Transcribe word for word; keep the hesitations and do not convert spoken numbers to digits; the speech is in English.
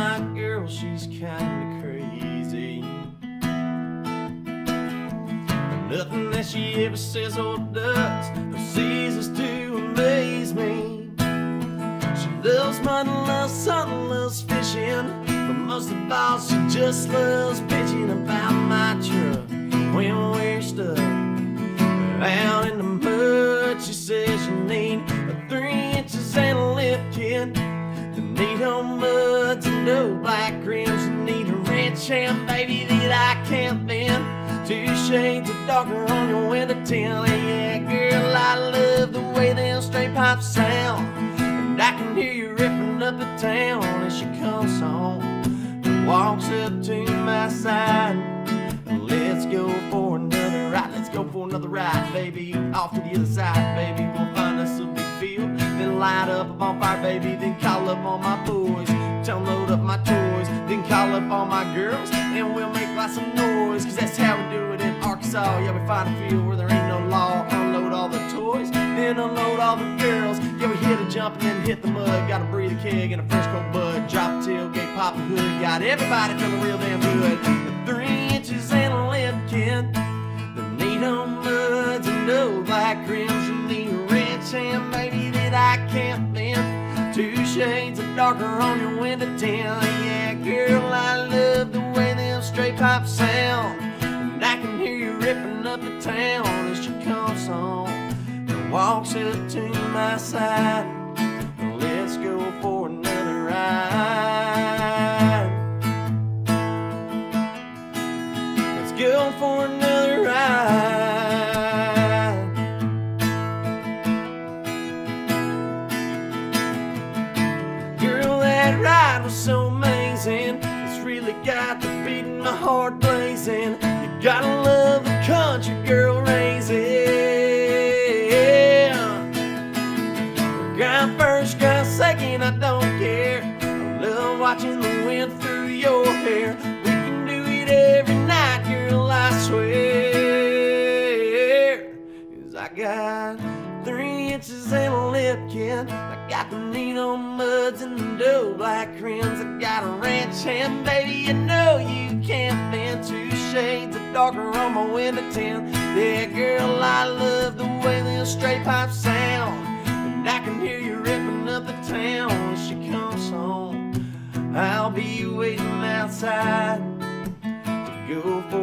my girl, she's kinda crazy. Nothing that she ever says or does or ceases to amaze me. She loves money, loves hunting, loves fishing, but most of all she just loves bitching about my truck when we're stuck out in the mud. She says you need a three inches and a lip kit. Need no muds and no black rims. Need a red sham, baby, that I can't bend. Two shades of darker on your window tint. Yeah, girl, I love the way them straight pipes sound, and I can hear you ripping up the town as she comes home and walks up to my side. Let's go for another ride. Let's go for another ride, baby. Off to the other side, baby. We'll find us a big field, then light up a bonfire, baby. Then call up all my boys, download up my toys, then call up all my girls, and we'll make lots of noise. Cause that's how we do it in Arkansas. Yeah, we find a field where there ain't no law. Unload all the toys, then unload all the girls. Yeah, we hit a jump and then hit the mud. Got a breather keg and a fresh cold bud. Drop tailgate, pop the hood. Got everybody feeling real damn good. The three inches and a lip kid. The need no muds and no black rims. You need a red sham, baby, that I can't bend. Two shades of darker on your window tint. Yeah, girl, I love the way them straight pipes sound, and I can hear you ripping up the town as she comes on and walks up to my side. Let's go for another ride. Let's go for another ride. So amazing, it's really got the beat in my heart blazing. You gotta love the country girl raising. Grind first, grind second, I don't care. I love watching the wind through your hair. We can do it every night, girl, I swear. Cause I got three inches and a lip kit. Got the needle muds and the dough black rims. I got a ranch hand, baby, you know you can't bend. Two shades of darker on my window tint. Yeah, girl, I love the way them straight pipes sound, and I can hear you ripping up the town when she comes home. I'll be waiting outside to go for